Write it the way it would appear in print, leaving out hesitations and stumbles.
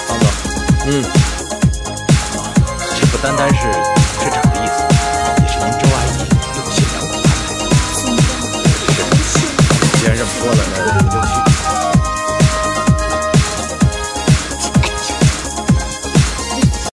方总，这不单单是